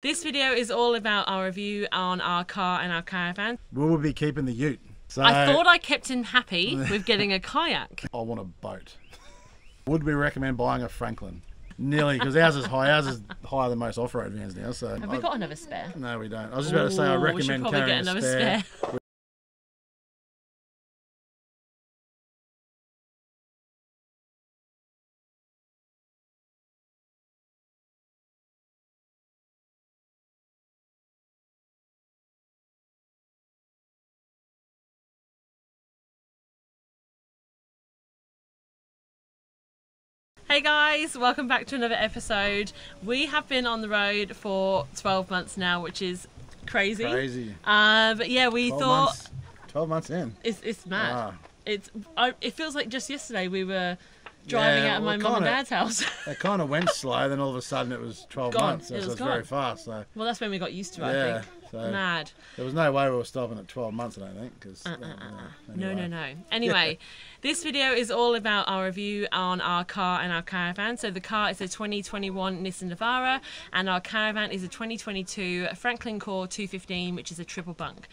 This video is all about our review on our car and our caravan. We will be keeping the ute. So I thought I kept him happy with getting a kayak. I want a boat. Would we recommend buying a Franklin? Nearly, because ours is higher than most off-road vans now. So have we got another spare? No, we don't. I was just about to say I recommend carrying a spare. Hey guys, welcome back to another episode. We have been on the road for 12 months now, which is crazy. Crazy. But yeah, we thought... 12 months in. It's mad. Wow. It feels like just yesterday we were driving out of my mum and dad's house. It kind of went slow, then all of a sudden it was 12 months. So it was very fast. So. Well, that's when we got used to it, I think. So mad. There was no way we were stopping at 12 months, I don't think. Cause, anyway. No. Anyway, this video is all about our review on our car and our caravan. So the car is a 2021 Nissan Navara, and our caravan is a 2022 Franklin Core 215, which is a triple bunk.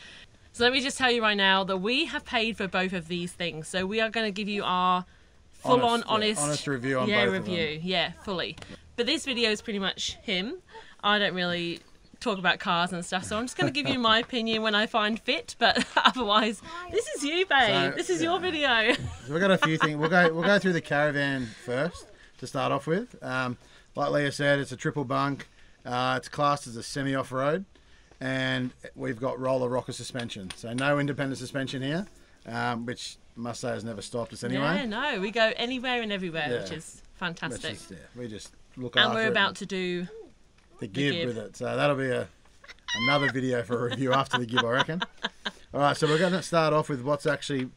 So let me just tell you right now that we have paid for both of these things. So we are going to give you our full-on honest review on both of them. Yeah, fully. But this video is pretty much him. I don't really talk about cars and stuff, so I'm just going to give you my opinion when I find fit, but otherwise this is you, babe. So, this is your video. So we've got a few things. We'll go through the caravan first to start off with. Like Leah said, it's a triple bunk. It's classed as a semi off-road, and we've got roller rocker suspension, so no independent suspension here, which must say has never stopped us anyway. Yeah, no, we go anywhere and everywhere, which is fantastic. We just look after it. And we're about to do the Gibb with it, so that'll be another video for a review after the Gibb, I reckon. All right, so we're going to start off with what's actually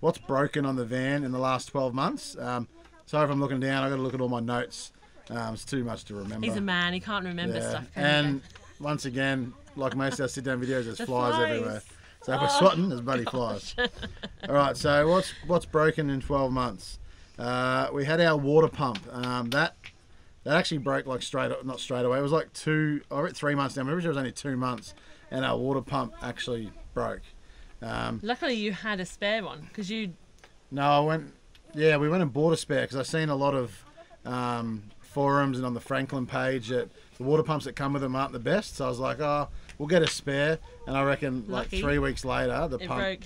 what's broken on the van in the last 12 months. Sorry if I'm looking down, I've got to look at all my notes. It's too much to remember. He's a man; he can't remember stuff. And once again, like most of our sit-down videos, there's flies everywhere. So if we're swatting, there's bloody flies. All right, so what's broken in 12 months? We had our water pump. That actually broke like not straight away. It was like 3 months down. I remember it was only 2 months, and our water pump actually broke. Luckily, you had a spare one because you. No, I went. Yeah, we went and bought a spare because I've seen a lot of forums and on the Franklin page that the water pumps that come with them aren't the best. So I was like, oh, we'll get a spare. And I reckon like 3 weeks later, the pump broke.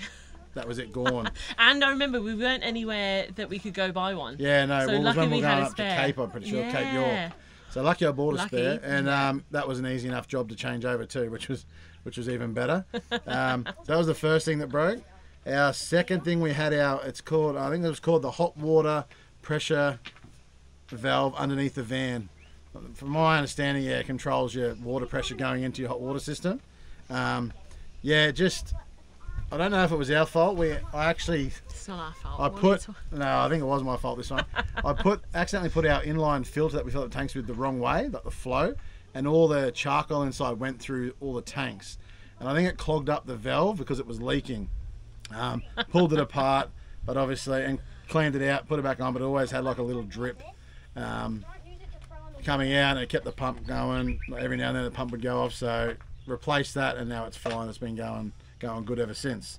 That was it, gone. And I remember we weren't anywhere that we could go buy one. Yeah, no. So well, lucky we had a spare. Up to Cape, I'm pretty sure, Cape York. So lucky I bought a spare, and that was an easy enough job to change over too, which was even better. That was the first thing that broke. Our second thing we had I think it was called the hot water pressure valve underneath the van. From my understanding, it controls your water pressure going into your hot water system. I don't know if it was our fault. It's not our fault. I think it was my fault this one. I accidentally put our inline filter that we filled the tanks with the wrong way, like the flow, and all the charcoal inside went through all the tanks. And I think it clogged up the valve because it was leaking. Pulled it apart, but obviously, and cleaned it out, put it back on, but it always had like a little drip coming out, and it kept the pump going. Every now and then the pump would go off, so replaced that, and now it's fine. It's been going good ever since.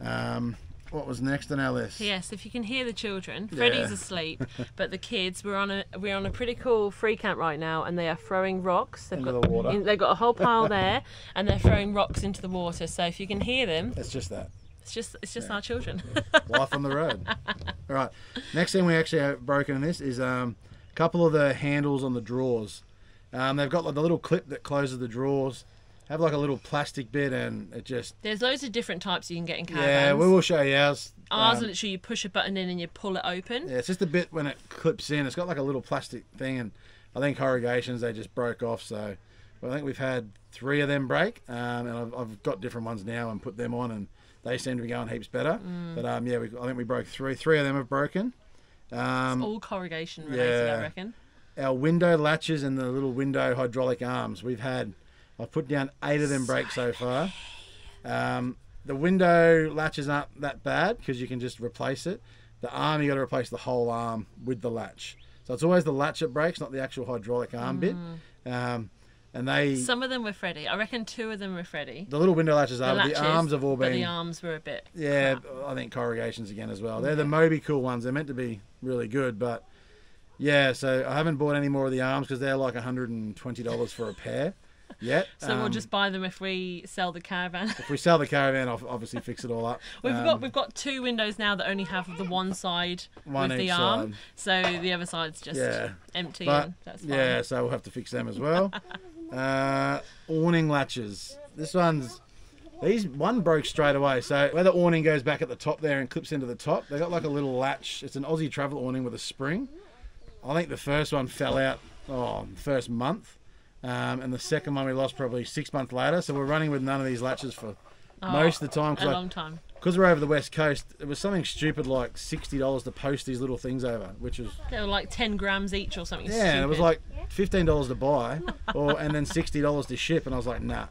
What was next on our list? Yes, if you can hear the children, Freddie's asleep, but the kids, we're on a pretty cool free camp right now, and they are throwing rocks. They've got a whole pile there, and they're throwing rocks into the water. So if you can hear them, it's just that. It's just our children. Life on the road. All right. Next thing we actually have broken in this is a couple of the handles on the drawers. They've got like the little clip that closes the drawers. Have like a little plastic bit, and it just... There's loads of different types you can get in caravans. Yeah, we will show you ours. Ours, literally, you push a button in and you pull it open. Yeah, it's just a bit when it clips in. It's got like a little plastic thing, and I think corrugations, they just broke off. So I think we've had 3 of them break, and I've got different ones now and put them on, and they seem to be going heaps better. But yeah, I think we broke 3. 3 of them have broken. It's all corrugation related, I reckon. Our window latches and the little window hydraulic arms, we've had... I've put down 8 of them break so far. The window latches aren't that bad because you can just replace it. The arm, you got to replace the whole arm with the latch. So it's always the latch that breaks, not the actual hydraulic arm bit. And they, some of them were Freddy. I reckon two of them were Freddy. The little window latches are. The arms have all been. But the arms were a bit. Yeah, crap. I think corrugations again as well. They're the Moby Cool ones. They're meant to be really good, but yeah. So I haven't bought any more of the arms because they're like $120 for a pair. Yet. So we'll just buy them if we sell the caravan. If we sell the caravan, I'll obviously fix it all up. We've got two windows now that only have the one side with the arm, so the other side's just empty. But, and that's fine. Yeah, so we'll have to fix them as well. Awning latches. One broke straight away. So where the awning goes back at the top there and clips into the top, they got like a little latch. It's an Aussie travel awning with a spring. I think the first one fell out first month, and the second one we lost probably 6 months later. So we're running with none of these latches for most of the time. A long time. Because we're over the West Coast, it was something stupid like $60 to post these little things over, which was... They were like 10 grams each or something stupid. Yeah, it was like $15 to buy and then $60 to ship. And I was like, nah.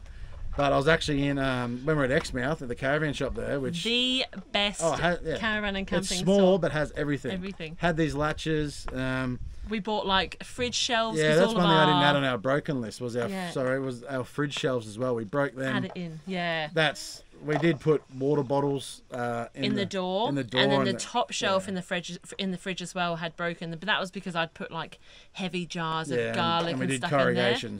But I was actually in, when we were at Exmouth, at the caravan shop there, which... The best caravan and camping store. It's small, but has everything. Everything. Had these latches. We bought like fridge shelves. Yeah, that's one thing I didn't add on our broken list was our... Yeah. Sorry, it was our fridge shelves as well. We broke them. Add it in, yeah. That's... We did put water bottles in the door, and then the top shelf in the fridge as well had broken. But that was because I'd put like heavy jars of garlic and stuff in there. So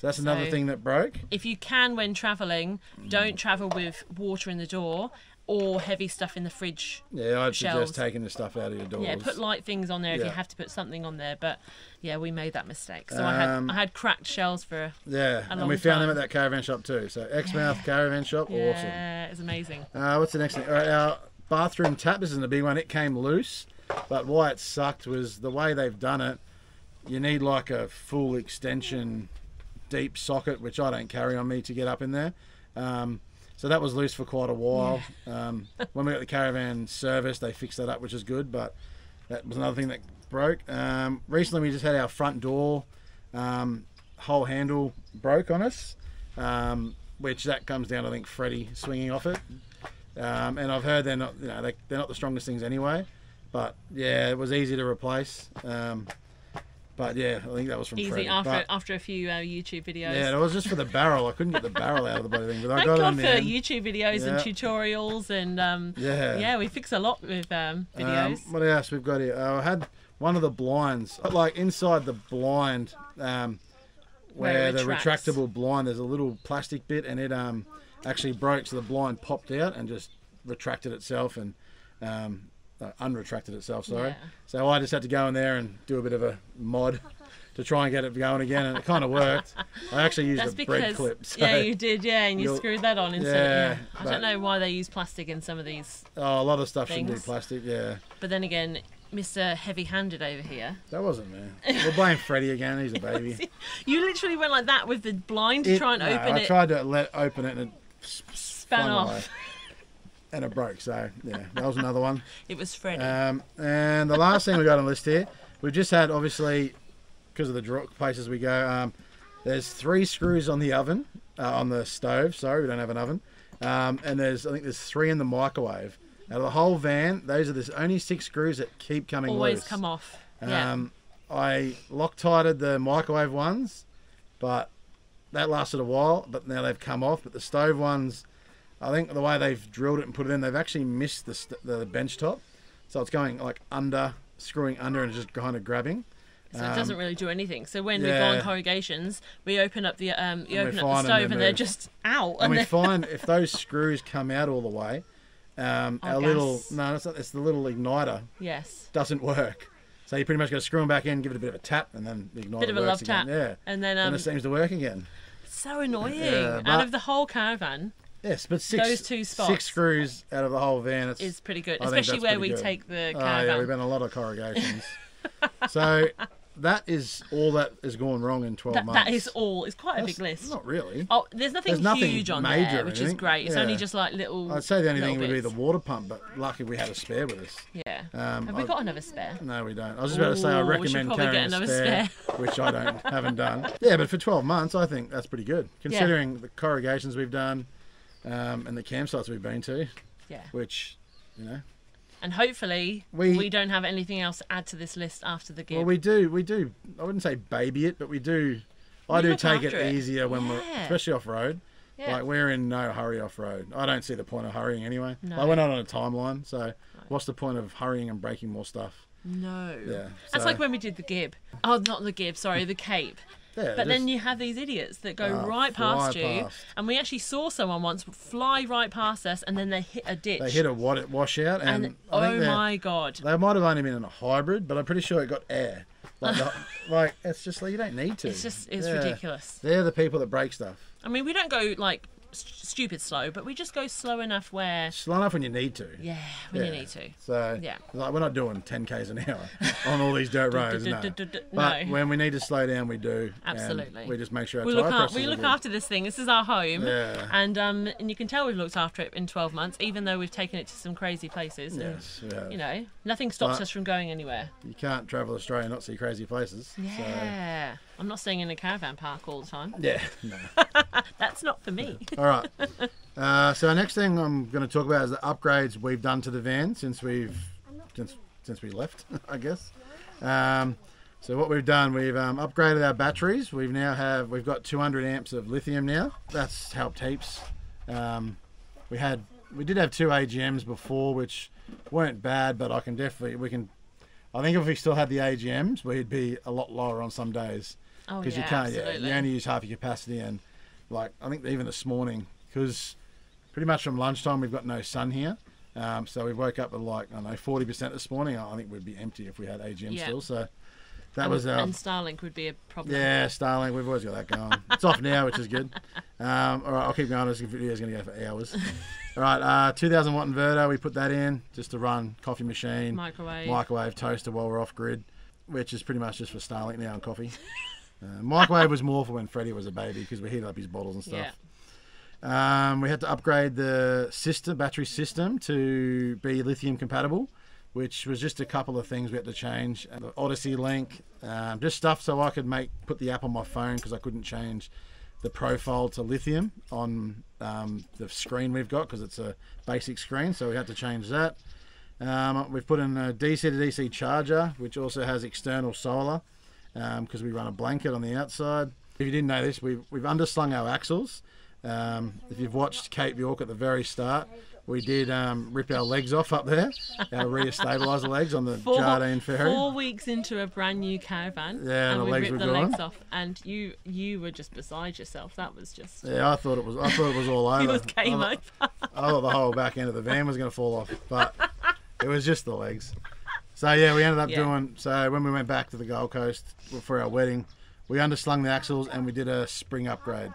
that's another thing that broke. If you can, when traveling, don't travel with water in the door or heavy stuff in the fridge. Yeah, I'd suggest taking the stuff out of your doors. Yeah, put light things on there if you have to put something on there. But yeah, we made that mistake. So I had cracked shells for a long time. And we found them at that caravan shop too. So Exmouth caravan shop, awesome. Yeah, it's amazing. What's the next thing? All right, our bathroom tap. This isn't a big one. It came loose, but why it sucked was the way they've done it. You need like a full extension deep socket, which I don't carry on me, to get up in there. So that was loose for quite a while. Yeah. When we got the caravan service, they fixed that up, which is good, but that was another thing that broke. Recently, we just had our front door whole handle broke on us, which that comes down, I think, Freddy swinging off it. And I've heard they're not, they're not the strongest things anyway, but yeah, it was easy to replace. But yeah, I think that was from Freddy. After a few YouTube videos. Yeah, it was just for the barrel. I couldn't get the barrel out of the bloody thing. But Thank God for YouTube videos and tutorials and we fix a lot with videos. What else we've got here? I had one of the blinds, like inside the blind, where the retractable blind, there's a little plastic bit, and it actually broke, so the blind popped out and just retracted itself and. Unretracted itself, sorry. Yeah. So I just had to go in there and do a bit of a mod to try and get it going again, and it kind of worked. I actually used a bread clip. So yeah, you did, yeah, and you screwed that on instead. Yeah, I don't know why they use plastic in some of these. Oh, a lot of stuff shouldn't be plastic, yeah. But then again, Mr. Heavy-handed over here. That wasn't me. We'll blame Freddy again. He's a baby. You literally went like that with the blind to try and open it. I tried to open it and it spun off. Away. And it broke, so yeah, that was another one. It was Freddy. And the last thing we got on the list here, we've just had, obviously, because of the places we go, there's 3 screws on the oven, on the stove, sorry, we don't have an oven. And I think there's 3 in the microwave. Out of the whole van, those are the only 6 screws that keep coming loose. Always come off. I Loctited the microwave ones, but that lasted a while, but now they've come off. But the stove ones, I think the way they've drilled it and put it in, they've actually missed the bench top. So it's going like under, screwing under and just kind of grabbing. So it doesn't really do anything. So when we go on corrugations, we open up the stove and they're just out. And we find if those screws come out all the way, it's the little igniter. Yes. Doesn't work. So you pretty much got to screw them back in, give it a bit of a tap, and then the igniter works again. Yeah. And then it seems to work again. So annoying. Yeah, out of the whole caravan. Yes, but six screws out of the whole van is pretty good, especially where we take the caravan. Oh, yeah, we've been a lot of corrugations. So that is all that has gone wrong in 12 months. That is all. It's quite a big list. Not really. Oh, there's nothing huge on there, which is great. It's only just like little. I'd say the only thing would be the water pump, but luckily we had a spare with us. Yeah. Have we got another spare? No, we don't. I was just about to say I recommend carrying a spare, which I haven't done. Yeah, but for 12 months, I think that's pretty good, considering the corrugations we've done. And the campsites we've been to, which, and hopefully we don't have anything else to add to this list after the Gibb. Well, we do. I wouldn't say baby it, but we do I do take it easier when we're, especially off-road. Yeah. Like, we're in no hurry off-road. I don't see the point of hurrying anyway. No. Like, we're not on a timeline, so what's the point of hurrying and breaking more stuff? No. Yeah. That's so, like when we did the Gibb. Oh, not the Gibb, sorry, the Cape. Yeah, but then you have these idiots that go right past you, and we actually saw someone once fly right past us, and then they hit a ditch. They hit a washout, and oh my god! They might have only been in a hybrid, but I'm pretty sure it got air. Like, like it's just like you don't need to. It's just ridiculous. They're the people that break stuff. I mean, we don't go like stupid slow, but we just go slow enough where when you need to. Yeah, when you need to. So yeah, like we're not doing 10Ks an hour on all these dirt roads. But when we need to slow down, we do. Absolutely. And we just make sure our we look after this thing. This is our home. Yeah. And you can tell we've looked after it in 12 months, even though we've taken it to some crazy places. Yes. And, you know, nothing stops us from going anywhere. You can't travel Australia and not see crazy places. Yeah. So. I'm not staying in a caravan park all the time. Yeah. No. That's not for me. All right. So our next thing I'm going to talk about is the upgrades we've done to the van since we left, I guess. So what we've done, we've upgraded our batteries. We've got 200 amps of lithium now. That's helped heaps. We did have 2 AGMs before, which weren't bad, but I think if we still had the AGMs, we'd be a lot lower on some days. Oh, yeah, absolutely. You only use half your capacity, and like I think even this morning, because pretty much from lunchtime we've got no sun here, so we woke up with like 40% this morning. I think we'd be empty if we had AGM still. So that was our. And Starlink would be a problem. Yeah, Starlink. We've always got that going. It's off now, which is good. All right, I'll keep going. This video is going to go for hours. All right, 2,000-watt inverter. We put that in just to run coffee machine, microwave, toaster while we're off grid, which is pretty much just for Starlink now and coffee. Microwave was more for when Freddie was a baby because we heated up his bottles and stuff. Yeah. We had to upgrade the battery system to be lithium compatible, which was just a couple of things we had to change. The Odyssey link, just stuff so I could put the app on my phone because I couldn't change the profile to lithium on the screen we've got because it's a basic screen, so we had to change that. We've put in a DC to DC charger, which also has external solar because we run a blanket on the outside. If you didn't know this, we've underslung our axles. If you've watched Cape York at the very start, we did rip our legs off up there, our rear stabiliser legs on the Jardine Ferry. 4 weeks into a brand new caravan, and the legs ripped the legs off, and you were just beside yourself. That was just I thought it was all over. It was game over. I thought the whole back end of the van was going to fall off, but it was just the legs. So yeah, we ended up doing. So when we went back to the Gold Coast for our wedding, we underslung the axles and we did a spring upgrade.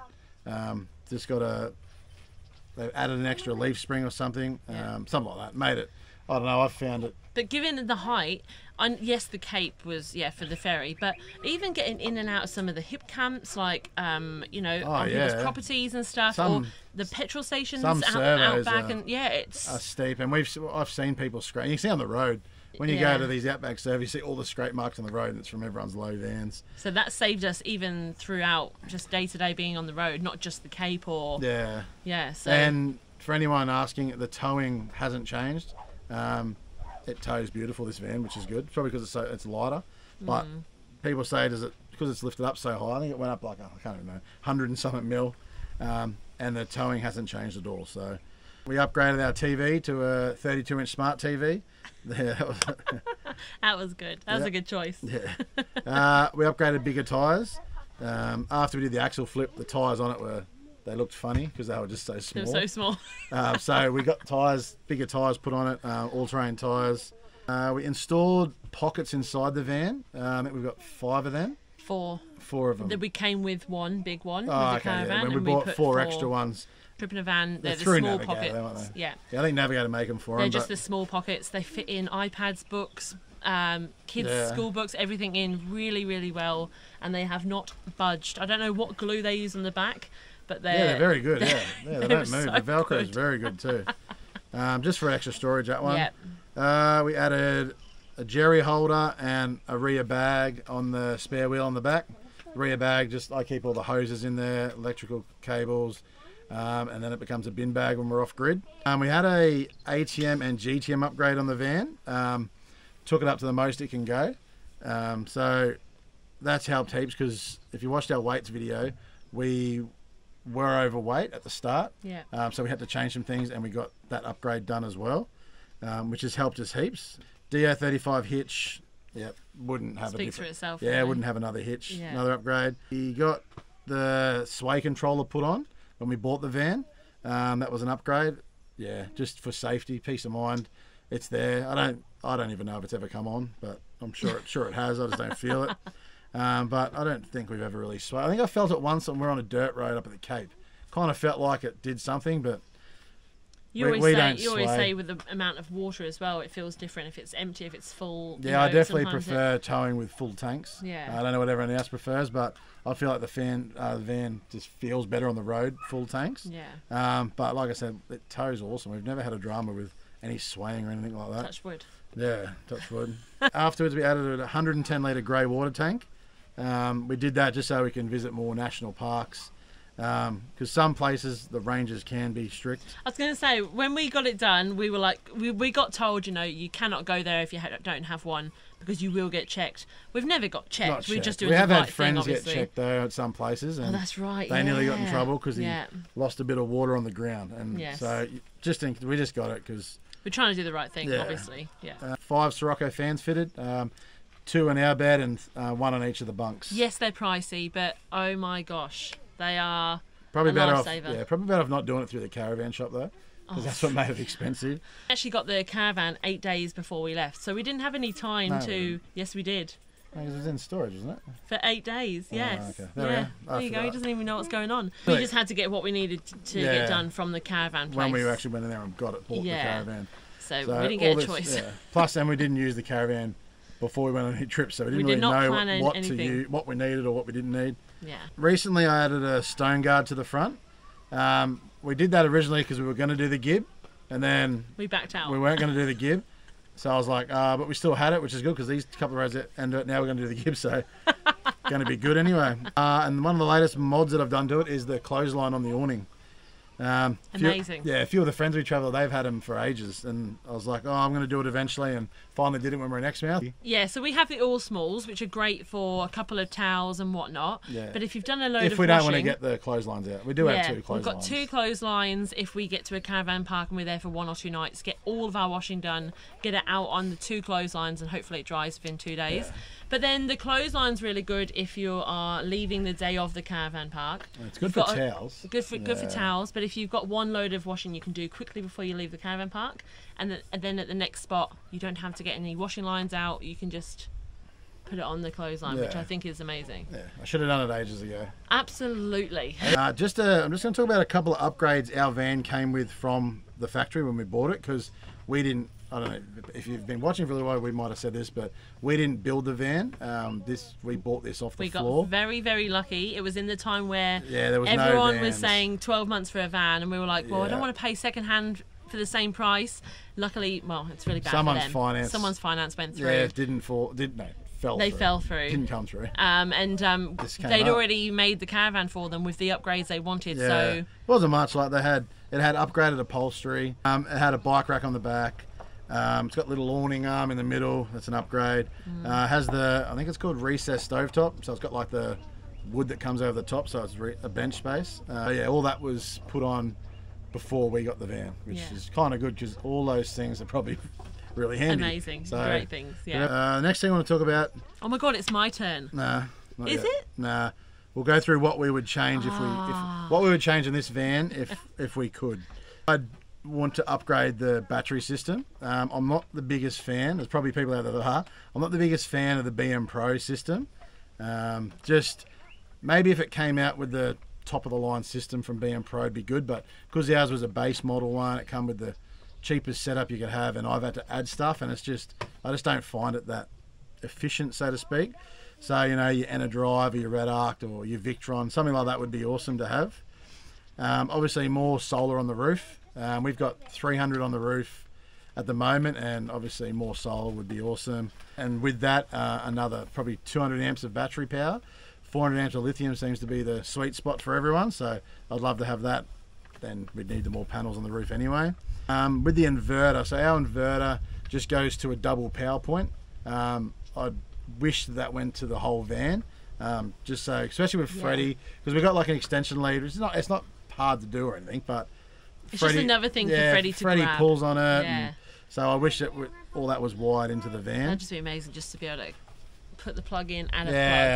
Just got a. They've added an extra leaf spring or something, something like that. Made it. I don't know. I've found it. But given the height, yes, the Cape was for the ferry, but even getting in and out of some of the hip camps, like on people's properties and stuff, or the petrol stations out back, it's steep. And I've seen people scrape. You can see on the road. When you go to these outback serve, you see all the scrape marks on the road, and it's from everyone's low vans. So that saved us even throughout just day-to-day being on the road, not just the Cape or... Yeah. Yeah, so... And for anyone asking, the towing hasn't changed. It tows beautiful, this van, which is good. Probably because it's lighter. But people say, because it's lifted up so high, I think it went up like, I can't even know, 100 and something mil. And the towing hasn't changed at all, so... We upgraded our TV to a 32-inch smart TV. That was good. That was a good choice. Yeah. We upgraded bigger tyres. After we did the axle flip, the tyres on it they looked funny because they were just so small. They were so small. So we got bigger tyres put on it, all-terrain tyres. We installed pockets inside the van. I think we've got 5 of them. 4 of them. We came with one big one with the caravan. When we bought 4 extra ones. Trip in a van, they're the small pockets. Aren't they? Yeah, I think Navigator make them for them. They're just the small pockets. They fit in iPads, books, kids' school books, everything in really, really well. And they have not budged. I don't know what glue they use on the back, but they're very good. They don't move. So the Velcro is very good too. Just for extra storage, that one. Yep. We added a jerry holder and a rear bag on the spare wheel on the back. The rear bag, I keep all the hoses in there, electrical cables. And then it becomes a bin bag when we're off grid. We had a ATM and GTM upgrade on the van. Took it up to the most it can go. So that's helped heaps, because if you watched our weights video, we were overweight at the start. Yeah. So we had to change some things, and we got that upgrade done as well, which has helped us heaps. DO35 hitch, yeah, wouldn't have speaks for itself. Yeah, right? Wouldn't have another hitch, yeah. Another upgrade. We got the sway controller put on when we bought the van. That was an upgrade. Yeah, just for safety, peace of mind. It's there. I don't even know if it's ever come on, but I'm sure it has. I just don't feel it. But I don't think we've ever really swayed. I think I felt it once when we're on a dirt road up at the Cape. Kind of felt like it did something, but you always say with the amount of water as well, it feels different if it's empty, if it's full. Yeah, you know, I definitely prefer towing with full tanks. Yeah, I don't know what everyone else prefers, but I feel like the van just feels better on the road, full tanks. Yeah. But like I said, it tows awesome. We've never had a drama with any swaying or anything like that. Touch wood. Yeah, touch wood. Afterwards, we added a 110-litre grey water tank. We did that just so we can visit more national parks, because some places the ranges can be strict. I was going to say, when we got it done, we were like, we got told, you know, you cannot go there if you don't have one, because you will get checked. We've never got checked. Not checked. We just do the right thing. We have had friends get checked though at some places, and that's right. They nearly got in trouble because he lost a bit of water on the ground, and so we just got it because we're trying to do the right thing, obviously. Yeah. 5 Sirocco fans fitted. 2 in our bed and 1 on each of the bunks. Yes, they're pricey, but oh my gosh, they are probably a lifesaver. Probably better off not doing it through the caravan shop though, because that's what made it expensive. We actually got the caravan 8 days before we left, so we didn't have any time to. Yes, we did. Because it was in storage, wasn't it? For 8 days, yes. Oh, okay. There you go. He doesn't even know what's going on. We just had to get what we needed to get done from the caravan place. When we actually went in there and got it, bought the caravan. So we didn't get a choice. Yeah. Plus, then we didn't use the caravan before we went on any trips, so we didn't really know what to use, what we needed or what we didn't need. Yeah. Recently, I added a stone guard to the front. We did that originally because we were going to do the Gibb, and then we backed out. We weren't going to do the Gibb. So I was like, but we still had it, which is good, because these couple of roads end up, now we're going to do the Gibb, so going to be good anyway. And one of the latest mods that I've done to it is the clothesline on the awning. Amazing. A few of the friends we travel, they've had them for ages, and I was like, I'm going to do it eventually, and finally did it when we were in Exmouth. Yeah, so we have the all smalls, which are great for a couple of towels and whatnot. Yeah. But if you've done a load of washing, don't want to get the clotheslines out, we do have 2 clotheslines. We've got 2 clotheslines. If we get to a caravan park and we're there for 1 or 2 nights, get all of our washing done, get it out on the 2 clotheslines, and hopefully it dries within 2 days. Yeah. But then the clothesline's really good if you are leaving the day of the caravan park. It's good for towels. Good for towels, but if you've got 1 load of washing you can do quickly before you leave the caravan park, and then at the next spot you don't have to get any washing lines out, you can just put it on the clothesline, which I think is amazing. Yeah, I should have done it ages ago. Absolutely. I'm just going to talk about a couple of upgrades our van came with from the factory when we bought it, because we didn't, I don't know if you've been watching for a little while, we might have said this, but we didn't build the van. We bought this off the floor. We got very, very lucky. It was in the time where everyone was saying 12 months for a van, and we were like, well, I don't want to pay secondhand for the same price. Luckily, well, it's really bad for them. Someone's finance went through. Yeah, fell through. Didn't come through. They'd already made the caravan for them with the upgrades they wanted. Yeah. So it wasn't much. Like it had upgraded upholstery. It had a bike rack on the back. It's got a little awning arm in the middle. That's an upgrade. Has the, I think it's called recessed stovetop. So it's got like the wood that comes over the top. So it's a bench space. All that was put on before we got the van, which is kind of good, because all those things are probably really handy. Amazing. So, great things. Yeah. Next thing I want to talk about. Oh my God, it's my turn. Nah. Is it? Nah. We'll go through what we would change what we would change in this van if we could. I'd want to upgrade the battery system. I'm not the biggest fan. There's probably people out there that are. I'm not the biggest fan of the BM Pro system. Just maybe if it came out with the top of the line system from BM Pro, it'd be good, but because ours was a base model one, it came with the cheapest setup you could have, and I've had to add stuff, and it's just, I just don't find it that efficient, so to speak. So, you know, your Enerdrive or your Red Arc or your Victron, something like that would be awesome to have. Obviously more solar on the roof. We've got 300 on the roof at the moment, and obviously more solar would be awesome. And with that, another probably 200 amps of battery power. 400 amps of lithium seems to be the sweet spot for everyone, so I'd love to have that. Then we'd need the more panels on the roof anyway. With the inverter, so our inverter just goes to a double power point. I'd wish that went to the whole van, just so, especially with Freddie, because we got like an extension lead. It's not hard to do or anything, but it's Freddie, just another thing for Freddie to grab. Freddie pulls on it. Yeah. And so I wish that all that was wired into the van. That'd just be amazing, just to be able to put the plug in, add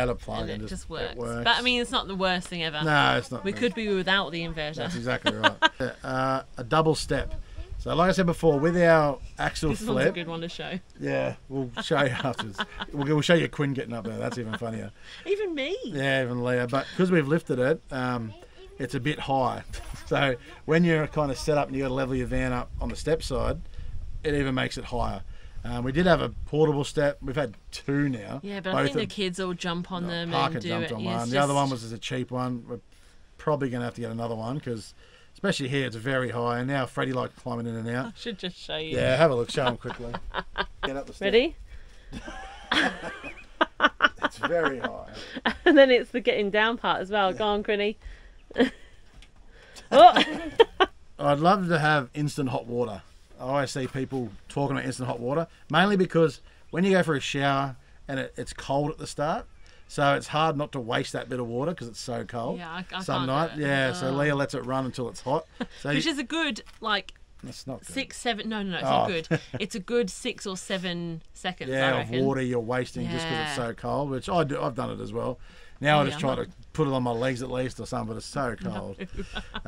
a plug, and it just works. But I mean, it's not the worst thing ever. No, it's not. We could be without the inverter. That's exactly right. A double step. So like I said before, with our axle flip... This one's a good one to show. Yeah, we'll show you afterwards. We'll show you Quinn getting up there. That's even funnier. Even me. Yeah, even Leah. But because we've lifted it, it's a bit high. So when you're kind of set up and you got to level your van up on the step side, it even makes it higher. We did have a portable step. We've had two now. Yeah, but I think the kids all jump on them and do it. The other one was just a cheap one. We're probably going to have to get another one because... Especially here, it's very high, and now Freddie likes climbing in and out. I should just show you. Yeah, have a look. Show him quickly. Get up the step. Ready? It's very high. And then it's the getting down part as well. Yeah. Go on, Crinny. Oh. I'd love to have instant hot water. I always see people talking about instant hot water, mainly because when you go for a shower and it's cold at the start, so it's hard not to waste that bit of water because it's so cold. Yeah, I some night. Yeah, so Leah lets it run until it's hot. So which is a good like. That's not good. 6, 7. No, it's not good. It's a good 6 or 7 seconds. Yeah, of water you're wasting just because it's so cold. Which I do. I've done it as well. Now I just try to put it on my legs at least or something. But it's so cold.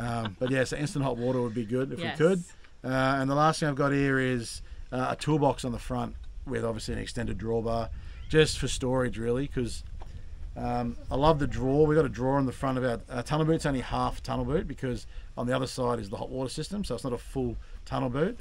No. But yeah, so instant hot water would be good if we could. And the last thing I've got here is a toolbox on the front with obviously an extended drawbar, just for storage really because. I love the drawer. We've got a drawer on the front of our tunnel boot. It's only half tunnel boot because on the other side is the hot water system, so it's not a full tunnel boot.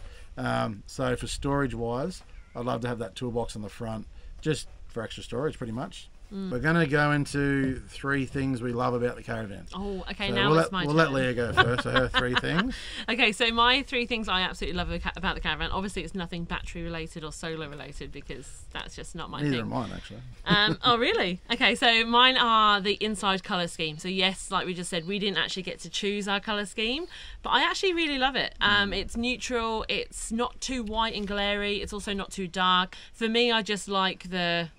So for storage wise, I'd love to have that toolbox on the front just for extra storage pretty much. Mm. We're going to go into 3 things we love about the caravan. Oh, okay, so now it's my turn. We'll let Leah go first, so her 3 things. Okay, so my 3 things I absolutely love about the caravan. Obviously, it's nothing battery related or solar related because that's just not my thing. Neither are mine, actually. Oh, really? Okay, so mine are the inside colour scheme. So yes, like we just said, we didn't actually get to choose our colour scheme, but I actually really love it. It's neutral, it's not too white and glary, it's also not too dark. For me, I just like the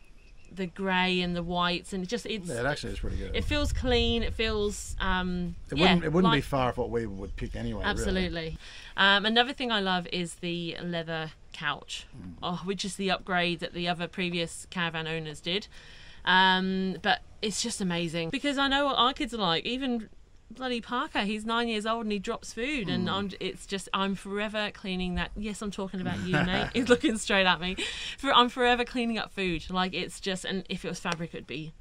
grey and the whites, and it actually is pretty good. It feels clean. It feels it wouldn't be far off what we would pick anyway. Absolutely. Really. Another thing I love is the leather couch, which is the upgrade that the other previous caravan owners did. But it's just amazing because I know what our kids are like. Even bloody Parker, he's 9 years old and he drops food, and I'm forever cleaning that. Yes, I'm talking about you, mate. He's looking straight at me. I'm forever cleaning up food. Like it's just, and if it was fabric, it'd be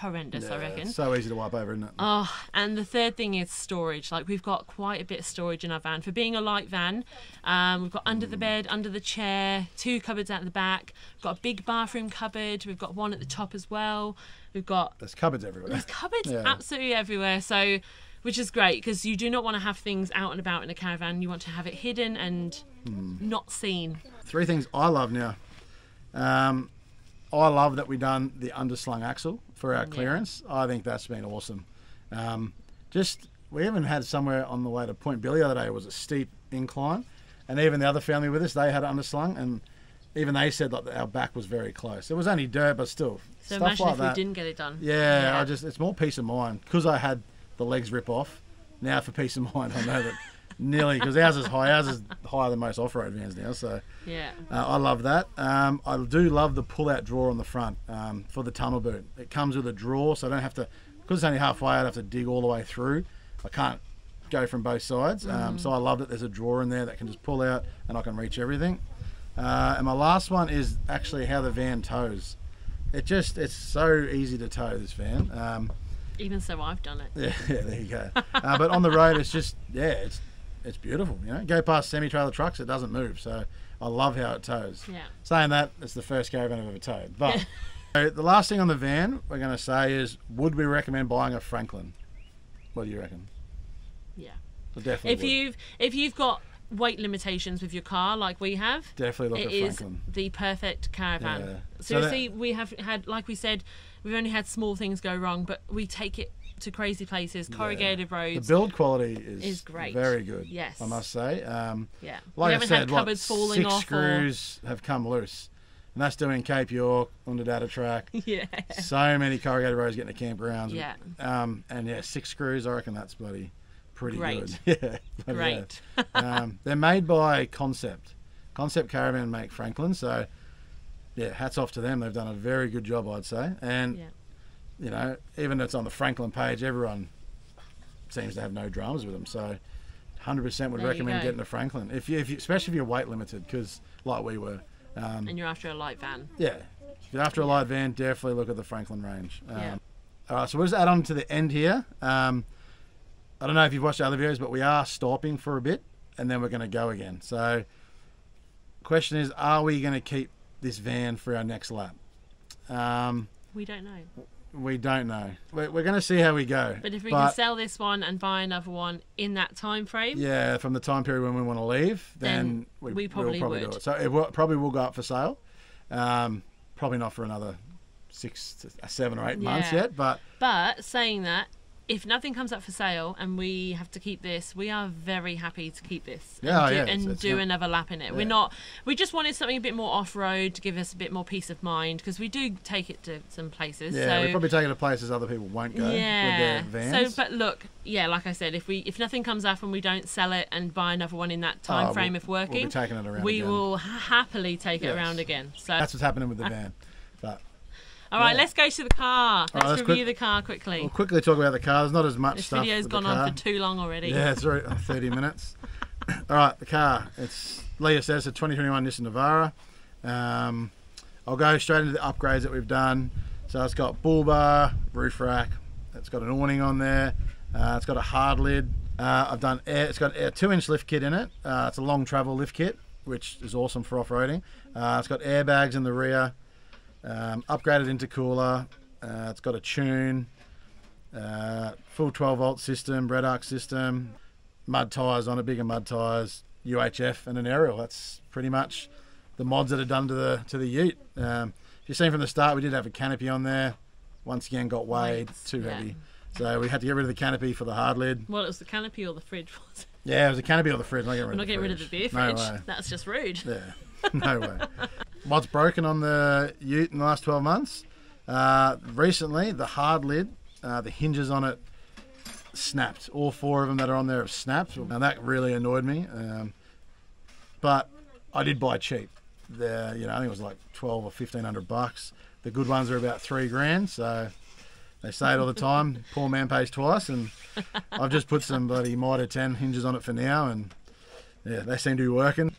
horrendous. I reckon. It's so easy to wipe over, isn't it? Oh, and the third thing is storage. Like we've got quite a bit of storage in our van for being a light van. We've got under the bed, under the chair, 2 cupboards at the back. We've got a big bathroom cupboard. We've got one at the top as well. We've got there's cupboards everywhere. There's cupboards absolutely everywhere. So. Which is great because you do not want to have things out and about in a caravan. You want to have it hidden and not seen. 3 things I love now. I love that we've done the underslung axle for our clearance. I think that's been awesome. We even had somewhere on the way to Point Billy the other day. It was a steep incline. And even the other family with us, they had underslung. And even they said like, our back was very close. It was only dirt, but still. So stuff imagine like if that. We didn't get it done. Yeah, it's more peace of mind because I had... The legs rip off. Now for peace of mind, I know that nearly because ours is higher than most off-road vans now. So I love that. I do love the pull-out drawer on the front for the tunnel boot. It comes with a drawer, so I don't have to because it's only halfway. I'd have to dig all the way through. I can't go from both sides. So I love that there's a drawer in there that can just pull out and I can reach everything. And my last one is actually how the van tows. It's so easy to tow this van. Even so, I've done it. Yeah, there you go. But on the road, it's just, it's beautiful. You know, go past semi-trailer trucks, it doesn't move. So I love how it tows. Yeah. Saying that, it's the first caravan I've ever towed. But so the last thing on the van we're going to say is, would we recommend buying a Franklin? What do you reckon? Yeah. So definitely If you've got weight limitations with your car like we have, definitely look at Franklin. It is the perfect caravan. Yeah. Seriously, we have had, like we said, we've only had small things go wrong, but we take it to crazy places, corrugated roads. The build quality is great. Very good, yes. I must say. Like we haven't had cupboards falling off. Six screws have come loose. And that's doing Cape York, Lundadata track. Yeah. So many corrugated roads getting to campgrounds. Yeah. And yeah, 6 screws, I reckon that's pretty great. Good. Yeah. Bloody great. Yeah. They're made by Concept. Concept Caravan make Franklin. So yeah, hats off to them. They've done a very good job, I'd say. And, yeah, you know, even though it's on the Franklin page, everyone seems to have no dramas with them. So 100% would recommend getting to Franklin. If you, especially if you're weight limited, because like we were. And you're after a light van. Yeah. If you're after a light van, definitely look at the Franklin range. Yeah. All right, so we'll just add on to the end here. I don't know if you've watched the other videos, but we are stopping for a bit, and then we're going to go again. So question is, are we going to keep this van for our next lap? We don't know. We don't know. We're going to see how we go. But if we can sell this one and buy another one in that time frame, yeah, from the time period when we want to leave, then we'll probably do it. So it probably will go up for sale. Probably not for another 6 to 7 or 8 months yet. But saying that, if nothing comes up for sale and we have to keep this, we are very happy to keep this and do another lap in it. Yeah. We're not. We just wanted something a bit more off-road to give us a bit more peace of mind, because we do take it to some places. Yeah, so we probably take it to places other people won't go with their vans. So, but look, yeah, like I said, if nothing comes up and we don't sell it and buy another one in that time frame of working, we'll be taking it around again. Will happily take it around again. So that's what's happening with the van. But all right, let's go to the car. Let's review the car quickly. We'll quickly talk about the car. There's not as much stuff. This video's gone on for too long already. Yeah, it's right, 30 minutes. All right, the car. It's, Leah says, a 2021 Nissan Navara. I'll go straight into the upgrades that we've done. So it's got bull bar, roof rack. It's got an awning on there. It's got a hard lid. I've done air. It's got a 2-inch lift kit in it. It's a long travel lift kit, which is awesome for off-roading. It's got airbags in the rear. Upgraded intercooler, it's got a tune, full 12-volt system, Red Arc system, mud tyres on it, bigger mud tyres, UHF and an aerial. That's pretty much the mods that are done to the ute. If you've seen from the start, we did have a canopy on there. Once again, got way too heavy. So we had to get rid of the canopy for the hard lid. Well, it was the canopy or the fridge, wasn't it? Yeah, it was the canopy or the fridge. I'm not getting rid of the beer fridge. No way. That's just rude. Yeah, no way. What's broken on the ute in the last 12 months? Recently, the hard lid, the hinges on it snapped. All 4 of them that are on there have snapped. Now, that really annoyed me. But I did buy cheap. I think it was like 12 or 1,500 bucks. The good ones are about 3 grand, so they say it all the time. Poor man pays twice, and I've just put some bloody Mitre 10 hinges on it for now, and yeah, they seem to be working.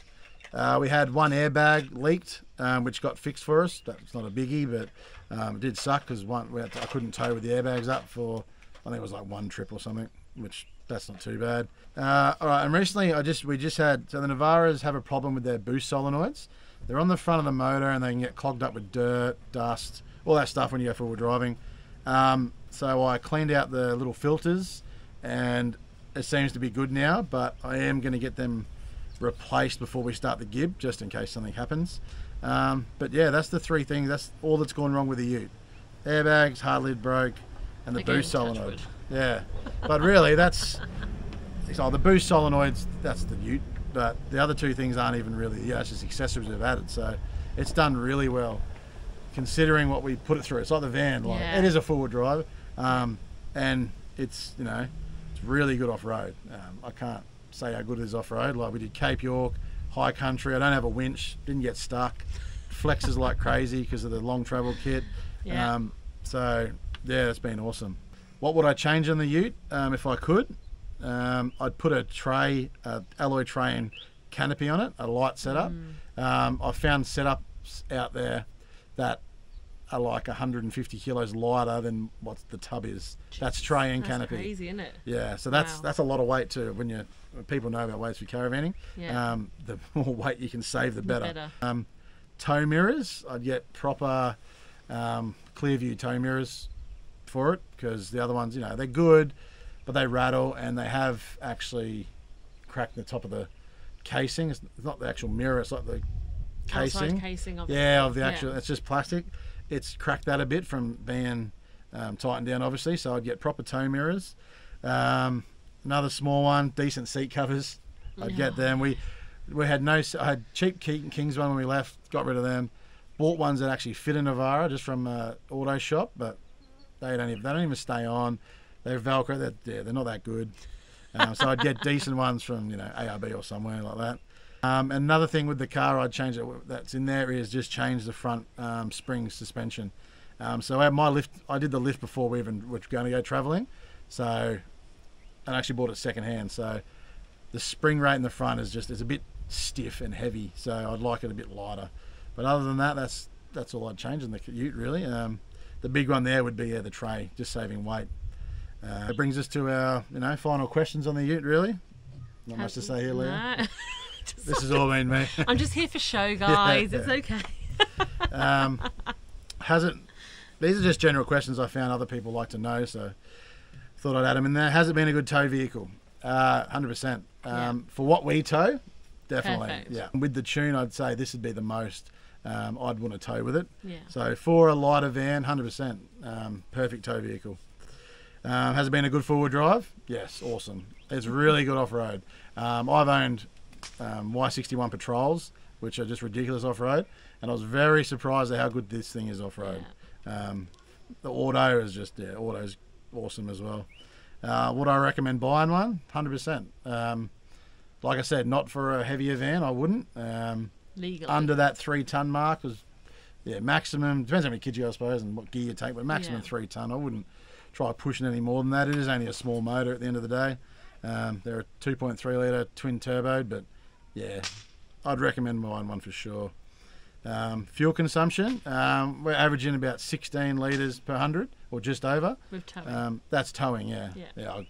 We had one airbag leaked, which got fixed for us. That's not a biggie, but it did suck because I couldn't tow with the airbags up for, I think it was like 1 trip or something, which that's not too bad. All right, and recently we just had, so the Navaras have a problem with their boost solenoids. They're on the front of the motor and they can get clogged up with dirt, dust, all that stuff when you go four-wheel driving. So I cleaned out the little filters and it seems to be good now, but I am going to get them replaced before we start the Gibb, just in case something happens. But yeah, that's the 3 things. That's all that's gone wrong with the ute: airbags, hard lid broke, and the boost solenoid. Yeah, but really, that's the boost solenoids. That's the ute, but the other 2 things aren't even really. Yeah, it's just accessories they've added. So it's done really well, considering what we put it through. It's like the van. Like it is a forward drive, and it's it's really good off road. I can't say how good it is off-road. Like we did Cape York, high country. I don't have a winch, didn't get stuck, flexes like crazy because of the long travel kit. So yeah, it's been awesome. What would I change on the ute? If I could, I'd put a alloy tray and canopy on it, a light setup. I've found setups out there that are like 150 kilos lighter than what the tub is. That's tray and canopy. That's crazy, isn't it? Yeah, so that's a lot of weight too. People know about weights for caravanning. Yeah. The more weight you can save, the better. Tow mirrors, I'd get proper clear view tow mirrors for it, because the other ones, they're good, but they rattle and they have actually cracked the top of the casing. It's not the actual mirror, it's like the casing of it's just plastic. It's cracked that a bit from being tightened down, obviously, so I'd get proper tow mirrors. Another small one, decent seat covers. I'd get them. I had cheap King's one when we left, got rid of them. bought ones that actually fit a Navara just from an auto shop, but they don't even stay on. They're Velcro. They're not that good. So I'd get decent ones from, you know, ARB or somewhere like that. Another thing with the car I'd change that's in there is just change the front spring suspension. So my lift, I did the lift before we even were going to go travelling. So, and I actually bought it secondhand. So the spring rate in the front is just, it's a bit stiff and heavy. So I'd like it a bit lighter. But other than that, that's all I'd change in the Ute, really. The big one there would be the tray, just saving weight. It brings us to our, you know, final questions on the Ute, really. Not much to say here, Leah. No. This has all been me. I'm just here for show, guys. Yeah, it's okay. These are just general questions I found other people like to know, so thought I'd add them in there. Has it been a good tow vehicle? 100%. For what we tow, definitely. Perfect. Yeah. With the tune, I'd say this would be the most I'd want to tow with it. Yeah. So for a lighter van, 100%. Perfect tow vehicle. Has it been a good four-wheel drive? Yes, awesome. It's really good off-road. I've owned Y61 Patrols, which are just ridiculous off-road, and I was very surprised at how good this thing is off-road. Yeah. The auto is just, yeah, auto's awesome as well. Would I recommend buying one? 100%. Like I said, not for a heavier van, I wouldn't. Legally. Under that 3-ton mark was, yeah, maximum, depends how many kids you, I suppose, and what gear you take, but maximum 3-ton. I wouldn't try pushing any more than that. It is only a small motor at the end of the day. They're a 2.3-litre twin turbo, but yeah, I'd recommend buying one for sure. Fuel consumption, we're averaging about 16 litres per 100, or just over. With towing. That's towing, yeah. Yeah. Yeah, I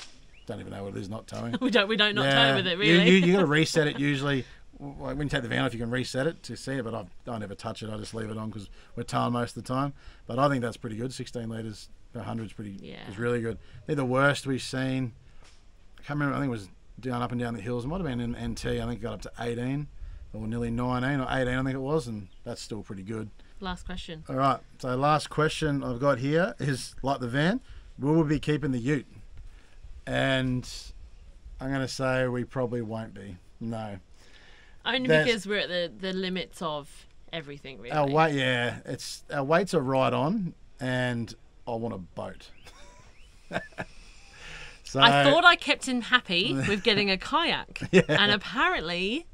don't even know what it is, not towing. we don't not tow with it, really. you got to reset it usually. When you take the van off, you can reset it to see it, but I never touch it. I just leave it on because we're towing most of the time. But I think that's pretty good. 16 litres per 100 is really good. They're the worst we've seen. I can't remember. I think it was down up and down the hills. It might have been in NT. I think it got up to 18 or nearly 19 or 18, I think it was, and that's still pretty good. Last question. All right. So last question I've got here is, like the van, will we be keeping the Ute? And I'm going to say we probably won't be. No. Only because we're at the limits of everything, really. Our weight, yeah. Our weights are right on, and I want a boat. So, I thought I kept him happy with getting a kayak, and apparently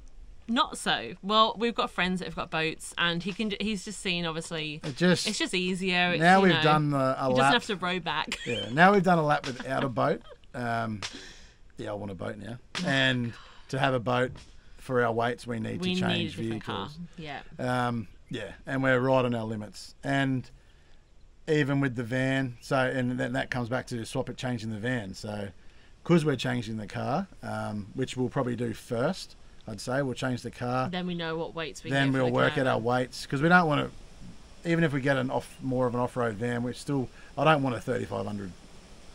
not so. Well, we've got friends that have got boats, and he's just seen, obviously, it's just easier. Now we've done a lap. He doesn't have to row back. Yeah, now we've done a lap without a boat. Yeah, I want a boat now. And to have a boat... For our weights, we need to change vehicles. Yeah. And we're right on our limits. And even with the van, and then that comes back to swap it, changing the van. So, because we're changing the car, which we'll probably do first, I'd say we'll change the car. Then we know what weights we. Then we'll work out our weights, because we don't want to. Even if we get more of an off-road van, I don't want a 3500.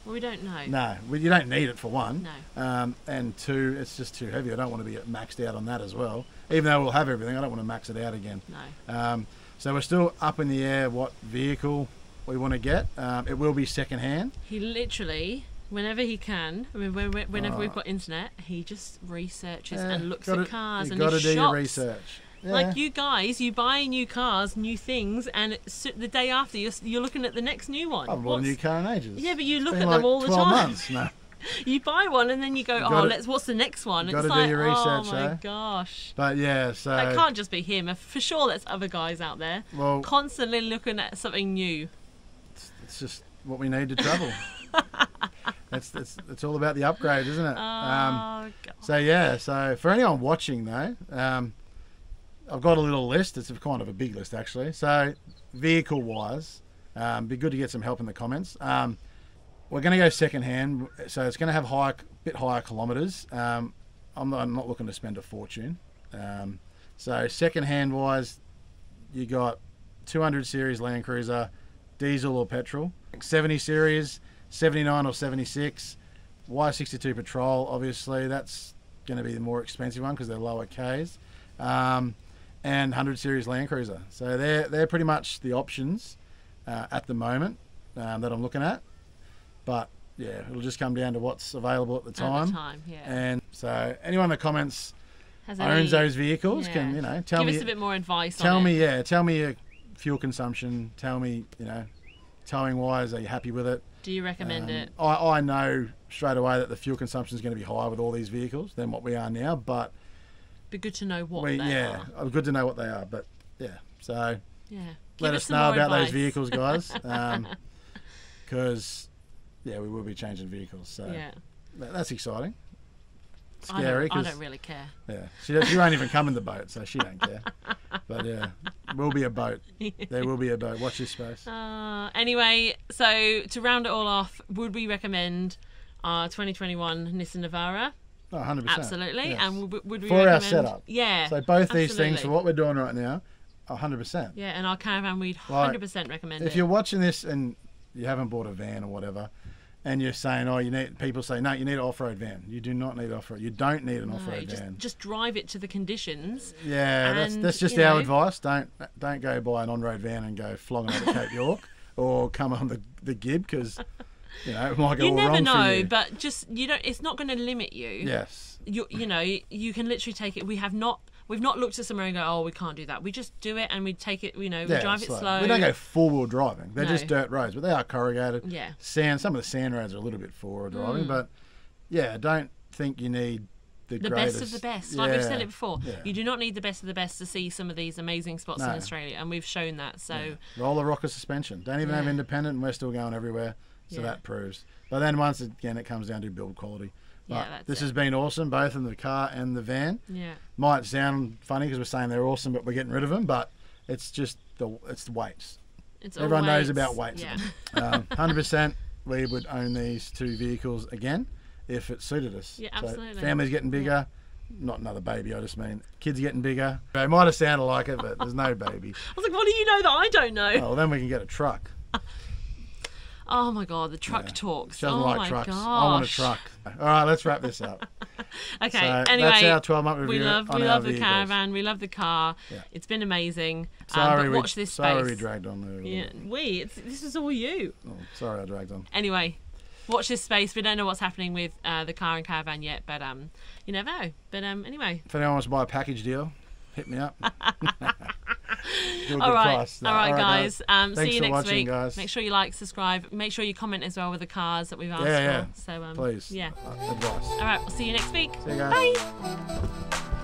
Well, we don't know. No, you don't need it for one. No. And two, it's just too heavy. I don't want to be maxed out on that as well. Even though we'll have everything, I don't want to max it out again. No. So we're still up in the air what vehicle we want to get. It will be secondhand. He literally, whenever he can, whenever we've got internet, he just researches and looks at cars and shops. You've got to do your research. Yeah. Like you guys, you buy new cars, new things, and the day after you're looking at the next new one. I've bought a new car in ages. Yeah, but you look at them all the time. 12 months, no. You buy one and then you go, what's the next one? It's like, oh my gosh. But yeah, so that can't just be him. For sure, there's other guys out there constantly looking at something new. It's just what we need to travel. It's all about the upgrade, isn't it? Oh God. So yeah, so for anyone watching though. I've got a little list. It's kind of a big list, actually. So, vehicle-wise, be good to get some help in the comments. We're going to go second-hand, so it's going to have a bit higher kilometres. I'm not looking to spend a fortune. So, second-hand-wise, you got 200 series Land Cruiser, diesel or petrol, 70 series, 79 or 76, Y62 Patrol, obviously. That's going to be the more expensive one because they're lower Ks. And 100 series Land Cruiser. So they're pretty much the options at the moment that I'm looking at. But yeah, it'll just come down to what's available at the time. And so anyone in the comments owns those vehicles can tell me. Give us a bit more advice on it. Tell me fuel consumption. Tell me, you know, towing wise, are you happy with it? Do you recommend it? I know straight away that the fuel consumption is going to be higher with all these vehicles than what we are now, but be good to know what they are. Good to know what they are, but yeah. So yeah, let us know about those vehicles, guys, because yeah, we will be changing vehicles. So yeah, that's exciting. Scary. I don't really care. Yeah, she won't even come in the boat, so she don't care. But yeah, will be a boat. There will be a boat. Watch this space. Anyway, so to round it all off, would we recommend our 2021 Nissan Navara? Oh, 100%. Absolutely. Yes. And would we recommend our setup? Yeah. So both these things for what we're doing right now, 100%. Yeah, and our caravan, we'd 100% recommend it. If you're watching this and you haven't bought a van or whatever, and you're saying, oh, you need, people say, no, you need an off-road van. You do not need off-road. You don't need an off-road van. Just drive it to the conditions. Yeah, and, that's just our advice. Don't go buy an on-road van and go flogging over Cape York or come on the Gibb, because you know it might go all wrong. You never know, but just it's not going to limit you. Yes. You know, you can literally take it. We've not looked at somewhere and go, oh, we can't do that. We just do it and we take it, you know, we drive it slow. We don't go four-wheel driving. They're just dirt roads, but they are corrugated. Yeah. Sand. Some of the sand roads are a little bit four-wheel driving, but, yeah, don't think you need the best of the best. Like we've said it before, you do not need the best of the best to see some of these amazing spots in Australia, and we've shown that. So roller rocker suspension. Don't even have independent, and we're still going everywhere, so that proves. But then once again, it comes down to build quality. But yeah, this has been awesome, both in the car and the van. Yeah, might sound funny because we're saying they're awesome, but we're getting rid of them. But it's just the weights. Everyone knows about weights. Yeah, 100%. We would own these two vehicles again if it suited us. Yeah, absolutely. So family's getting bigger. Not another baby, I just mean kids getting bigger. They might have sounded like it, but there's no baby. I was like, what do you know that I don't know? Oh, well, then we can get a truck. Oh my God, the truck talks. She doesn't like trucks. Gosh. I want a truck. All right, let's wrap this up. Okay, so anyway, that's our 12-month review. We love the caravan. We love the car. Yeah. It's been amazing. Sorry, but watch this space. Sorry, we dragged on there. Yeah, this is all you. Oh, sorry, I dragged on. Anyway, watch this space. We don't know what's happening with the car and caravan yet, but you never know. But anyway, if anyone wants to buy a package deal, hit me up. All right, guys. See you next week. Guys. Make sure you like, subscribe. Make sure you comment as well with the cars that we've asked for. So, please. Advice. All right, we'll see you next week. See you guys. Bye.